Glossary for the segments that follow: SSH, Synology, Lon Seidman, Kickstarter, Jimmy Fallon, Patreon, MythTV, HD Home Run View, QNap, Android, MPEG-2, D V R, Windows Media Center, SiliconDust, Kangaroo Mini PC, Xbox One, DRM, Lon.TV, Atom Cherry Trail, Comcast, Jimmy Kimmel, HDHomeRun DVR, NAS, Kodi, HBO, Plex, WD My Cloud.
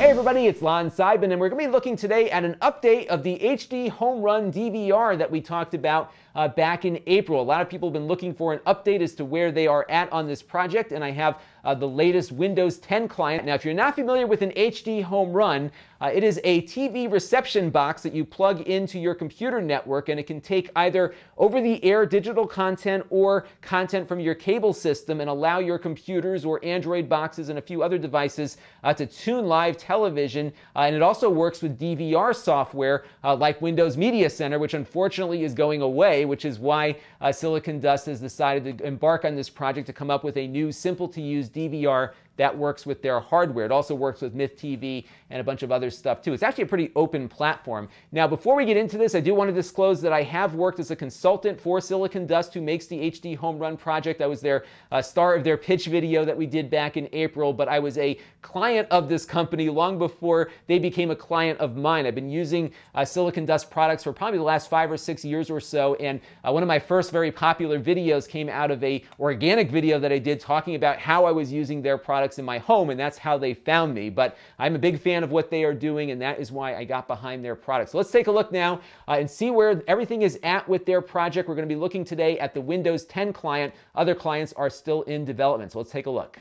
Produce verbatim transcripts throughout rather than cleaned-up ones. Hey everybody, it's Lon Seidman, and we're going to be looking today at an update of the H D Home Run D V R that we talked about uh, back in April. A lot of people have been looking for an update as to where they are at on this project, and I have uh, the latest Windows ten client. Now, if you're not familiar with an H D Home Run, uh, it is a T V reception box that you plug into your computer network, and it can take either over-the-air digital content or content from your cable system and allow your computers or Android boxes and a few other devices uh, to tune live television, uh, and it also works with D V R software uh, like Windows Media Center, which unfortunately is going away, which is why uh, SiliconDust has decided to embark on this project to come up with a new simple-to-use D V R that works with their hardware. It also works with MythTV and a bunch of other stuff too. It's actually a pretty open platform. Now, before we get into this, I do want to disclose that I have worked as a consultant for SiliconDust, who makes the H D Home Run project. I was their uh, star of their pitch video that we did back in April, but I was a client of this company long before they became a client of mine. I've been using uh, SiliconDust products for probably the last five or six years or so, and uh, one of my first very popular videos came out of a organic video that I did talking about how I was using their products in my home, and that's how they found me. But I'm a big fan of what they are doing, and that is why I got behind their products. So let's take a look now uh, and see where everything is at with their project. We're going to be looking today at the Windows ten client. Other clients are still in development, so let's take a look.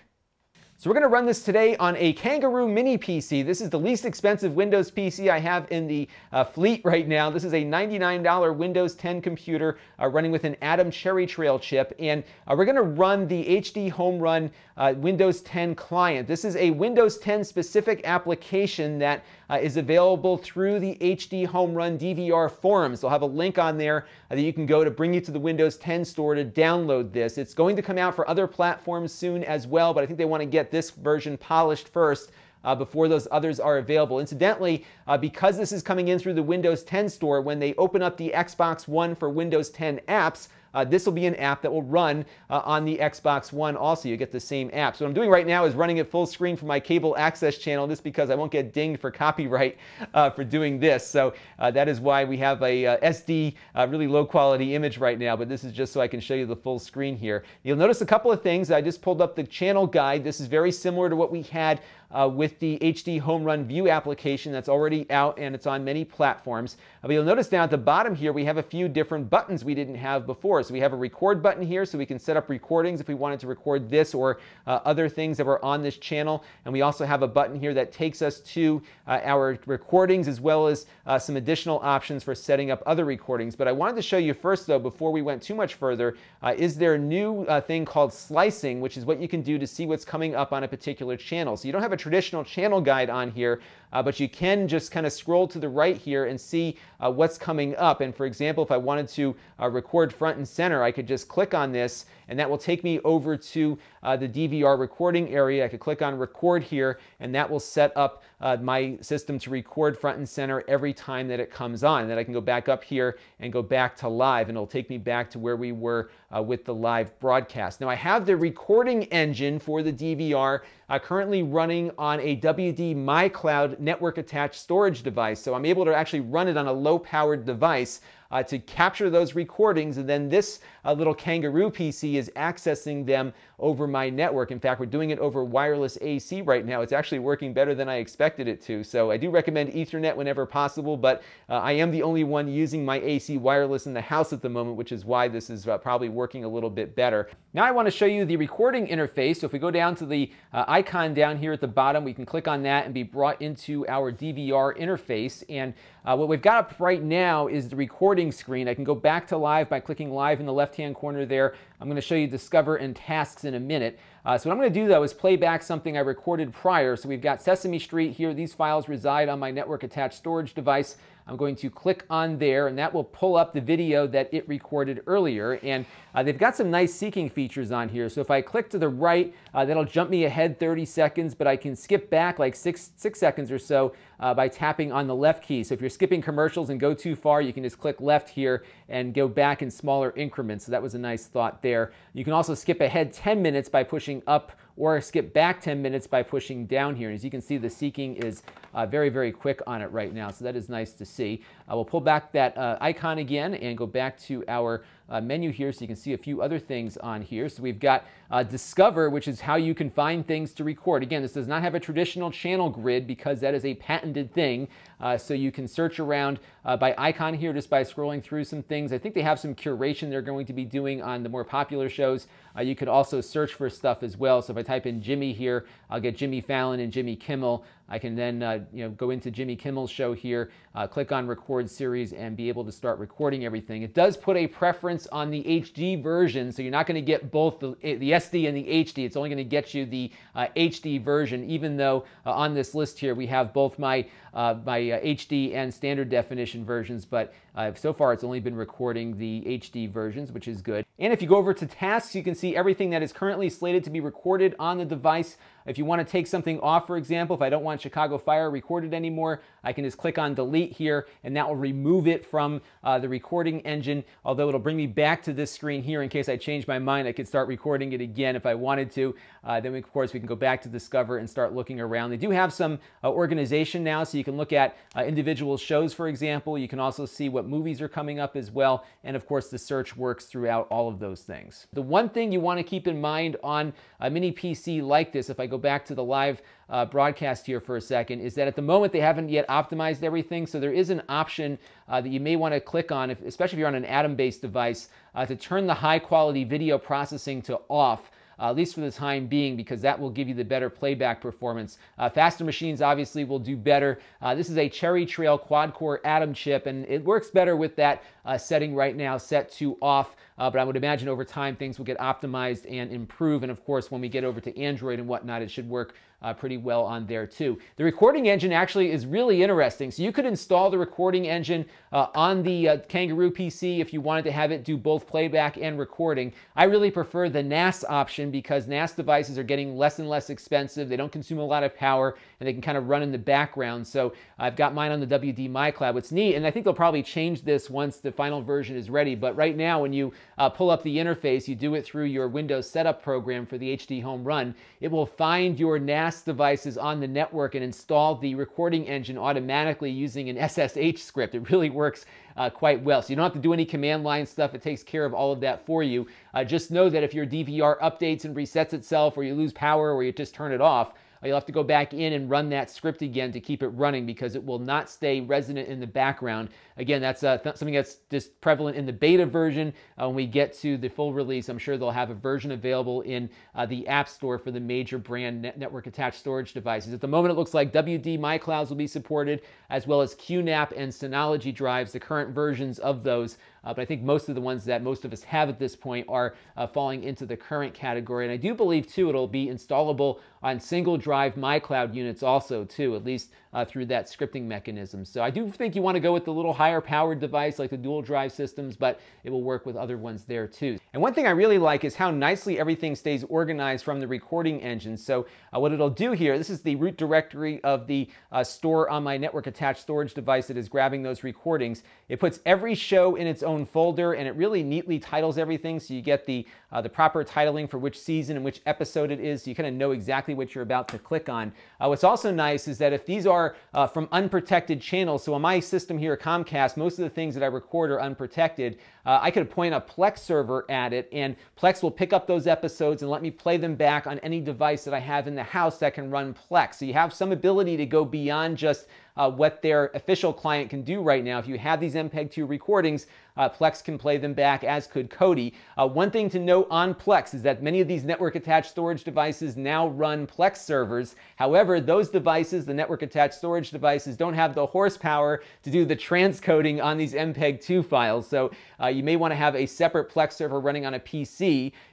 So we're going to run this today on a Kangaroo Mini P C. This is the least expensive Windows P C I have in the uh, fleet right now. This is a ninety-nine dollar Windows ten computer uh, running with an Atom Cherry Trail chip. And uh, we're going to run the H D Home Run uh, Windows ten client. This is a Windows ten specific application that uh, is available through the H D Home Run D V R forums. I'll have a link on there uh, that you can go to bring you to the Windows ten store to download this. It's going to come out for other platforms soon as well, but I think they want to get this version polished first uh, before those others are available. Incidentally, uh, because this is coming in through the Windows ten store, when they open up the Xbox One for Windows ten apps, Uh, this will be an app that will run uh, on the Xbox One also. You get the same app. So what I'm doing right now is running it full screen for my cable access channel, just because I won't get dinged for copyright uh, for doing this. So uh, that is why we have a uh, S D, uh, really low quality image right now, but this is just so I can show you the full screen here. You'll notice a couple of things. I just pulled up the channel guide. This is very similar to what we had Uh, with the H D Home Run View application that's already out, and it's on many platforms. Uh, but you'll notice down at the bottom here we have a few different buttons we didn't have before. So we have a record button here, so we can set up recordings if we wanted to record this or uh, other things that were on this channel. And we also have a button here that takes us to uh, our recordings, as well as uh, some additional options for setting up other recordings. But I wanted to show you first, though, before we went too much further, uh, is there a new uh, thing called slicing, which is what you can do to see what's coming up on a particular channel. So you don't have a traditional channel guide on here, uh, but you can just kind of scroll to the right here and see uh, what's coming up. And for example, if I wanted to uh, record front and center, I could just click on this, and that will take me over to uh, the D V R recording area. I could click on record here, and that will set up uh, my system to record front and center every time that it comes on. And then I can go back up here and go back to live, and it'll take me back to where we were uh, with the live broadcast. Now, I have the recording engine for the D V R uh, currently running on a W D My Cloud network attached storage device. So I'm able to actually run it on a low powered device uh, to capture those recordings, and then this uh, little Kangaroo P C is accessing them over my network. In fact, we're doing it over wireless A C right now. It's actually working better than I expected it to. So I do recommend Ethernet whenever possible, but uh, I am the only one using my A C wireless in the house at the moment, which is why this is uh, probably working a little bit better. Now I want to show you the recording interface. So if we go down to the uh, icon down here at the bottom, we can click on that and be brought into our D V R interface. And uh, what we've got up right now is the recording screen. I can go back to live by clicking live in the left-hand corner there. I'm going to show you Discover and Tasks in a minute. Uh, so what I'm going to do, though, is play back something I recorded prior. So we've got Sesame Street here. These files reside on my network-attached storage device. I'm going to click on there, and that will pull up the video that it recorded earlier. And uh, they've got some nice syncing features on here. So if I click to the right, uh, that'll jump me ahead thirty seconds, but I can skip back like six, six seconds or so uh, by tapping on the left key. So if you're skipping commercials and go too far, you can just click left here and go back in smaller increments. So that was a nice thought there. You can also skip ahead ten minutes by pushing up, or skip back ten minutes by pushing down here. And as you can see, the syncing is uh, very, very quick on it right now, so that is nice to see. I uh, will pull back that uh, icon again and go back to our uh, menu here so you can see a few other things on here. So we've got uh, Discover, which is how you can find things to record. Again, this does not have a traditional channel grid because that is a patented thing. Uh, so you can search around uh, by icon here just by scrolling through some things. I think they have some curation they're going to be doing on the more popular shows. Uh, you could also search for stuff as well. So if I type in Jimmy here, I'll get Jimmy Fallon and Jimmy Kimmel. I can then uh, you know, go into Jimmy Kimmel's show here, uh, click on Record Series, and be able to start recording everything. It does put a preference on the H D version, so you're not going to get both the, the S D and the H D. It's only going to get you the uh, H D version, even though uh, on this list here we have both my, uh, my uh, H D and standard definition versions, but uh, so far it's only been recording the H D versions, which is good. And if you go over to tasks, you can see everything that is currently slated to be recorded on the device. If you want to take something off, for example, if I don't want Chicago Fire recorded anymore, I can just click on delete here, and that will remove it from uh, the recording engine, although it'll bring me back to this screen here in case I change my mind. I could start recording it again if I wanted to. Uh, then, we, of course, we can go back to Discover and start looking around. They do have some uh, organization now, so you can look at uh, individual shows, for example. You can also see what movies are coming up as well, and, of course, the search works throughout all of those things. The one thing you want to keep in mind on a mini P C like this, if I go back to the live uh, broadcast here for a second, is that at the moment they haven't yet optimized everything, so there is an option uh, that you may want to click on, if, especially if you're on an Atom-based device, uh, to turn the high-quality video processing to off, Uh, at least for the time being, because that will give you the better playback performance. Uh, faster machines obviously will do better. Uh, this is a Cherry Trail quad-core Atom chip, and it works better with that uh, setting right now, set to off, uh, but I would imagine over time things will get optimized and improve, and of course when we get over to Android and whatnot, it should work Uh, pretty well on there too. The recording engine actually is really interesting. So you could install the recording engine uh, on the uh, Kangaroo P C if you wanted to have it do both playback and recording. I really prefer the N A S option because N A S devices are getting less and less expensive. They don't consume a lot of power and they can kind of run in the background. So I've got mine on the W D My Cloud. What's neat, and I think they'll probably change this once the final version is ready, but right now when you uh, pull up the interface, you do it through your Windows setup program for the H D Home Run, it will find your N A S devices on the network and install the recording engine automatically using an S S H script. It really works uh, quite well. So you don't have to do any command line stuff. It takes care of all of that for you. Uh, just know that if your D V R updates and resets itself, or you lose power, or you just turn it off, you'll have to go back in and run that script again to keep it running because it will not stay resonant in the background. Again, that's uh, th something that's just prevalent in the beta version. Uh, when we get to the full release, I'm sure they'll have a version available in uh, the App Store for the major brand net network-attached storage devices. At the moment, it looks like W D My Clouds will be supported, as well as Q NAP and Synology drives, the current versions of those. Uh, but I think most of the ones that most of us have at this point are uh, falling into the current category. And I do believe, too, it'll be installable on single drive MyCloud units also, too, at least uh, through that scripting mechanism. So I do think you want to go with the little higher powered device like the dual drive systems, but it will work with other ones there, too. And one thing I really like is how nicely everything stays organized from the recording engine. So uh, what it'll do here, this is the root directory of the uh, store on my network attached storage device that is grabbing those recordings. It puts every show in its own own folder, and it really neatly titles everything, so you get the uh, the proper titling for which season and which episode it is, so you kind of know exactly what you're about to click on. Uh, what's also nice is that if these are uh, from unprotected channels, so on my system here at Comcast, most of the things that I record are unprotected. Uh, I could point a Plex server at it, and Plex will pick up those episodes and let me play them back on any device that I have in the house that can run Plex. So you have some ability to go beyond just Uh, what their official client can do right now. If you have these M P E G two recordings, uh, Plex can play them back, as could Kodi. Uh, one thing to note on Plex is that many of these network-attached storage devices now run Plex servers. However, those devices, the network-attached storage devices, don't have the horsepower to do the transcoding on these M P E G two files. So uh, you may want to have a separate Plex server running on a P C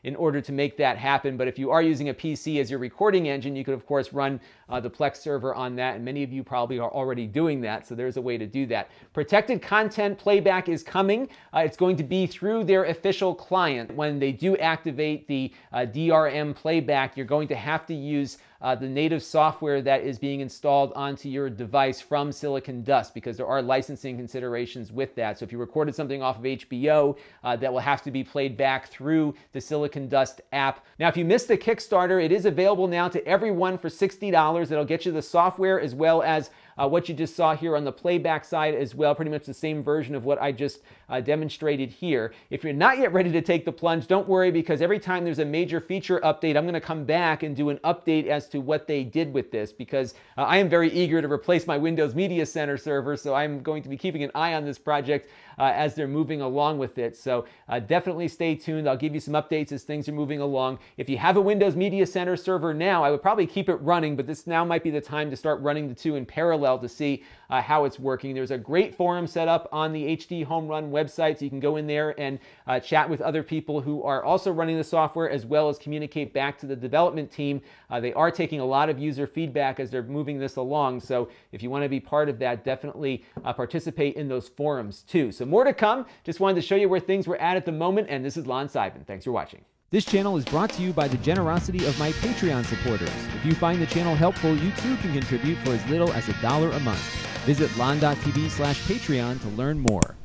in order to make that happen. But if you are using a P C as your recording engine, you could, of course, run uh, the Plex server on that. And many of you probably are already doing that, so there's a way to do that. Protected content playback is coming. Uh, it's going to be through their official client. When they do activate the uh, D R M playback, you're going to have to use uh, the native software that is being installed onto your device from SiliconDust, because there are licensing considerations with that. So if you recorded something off of H B O, uh, that will have to be played back through the SiliconDust app. Now, if you missed the Kickstarter, it is available now to everyone for sixty dollars. It'll get you the software as well as Uh, what you just saw here on the playback side as well, pretty much the same version of what I just uh, demonstrated here. If you're not yet ready to take the plunge, don't worry, because every time there's a major feature update, I'm going to come back and do an update as to what they did with this, because uh, I am very eager to replace my Windows Media Center server, so I'm going to be keeping an eye on this project uh, as they're moving along with it. So uh, definitely stay tuned. I'll give you some updates as things are moving along. If you have a Windows Media Center server now, I would probably keep it running, but this now might be the time to start running the two in parallel to see uh, how it's working. There's a great forum set up on the H D Home Run website, so you can go in there and uh, chat with other people who are also running the software, as well as communicate back to the development team. Uh, they are taking a lot of user feedback as they're moving this along, so if you want to be part of that, definitely uh, participate in those forums too. So more to come. Just wanted to show you where things were at at the moment, and this is Lon Seidman. Thanks for watching. This channel is brought to you by the generosity of my Patreon supporters. If you find the channel helpful, you too can contribute for as little as a dollar a month. Visit Lon dot T V slash Patreon to learn more.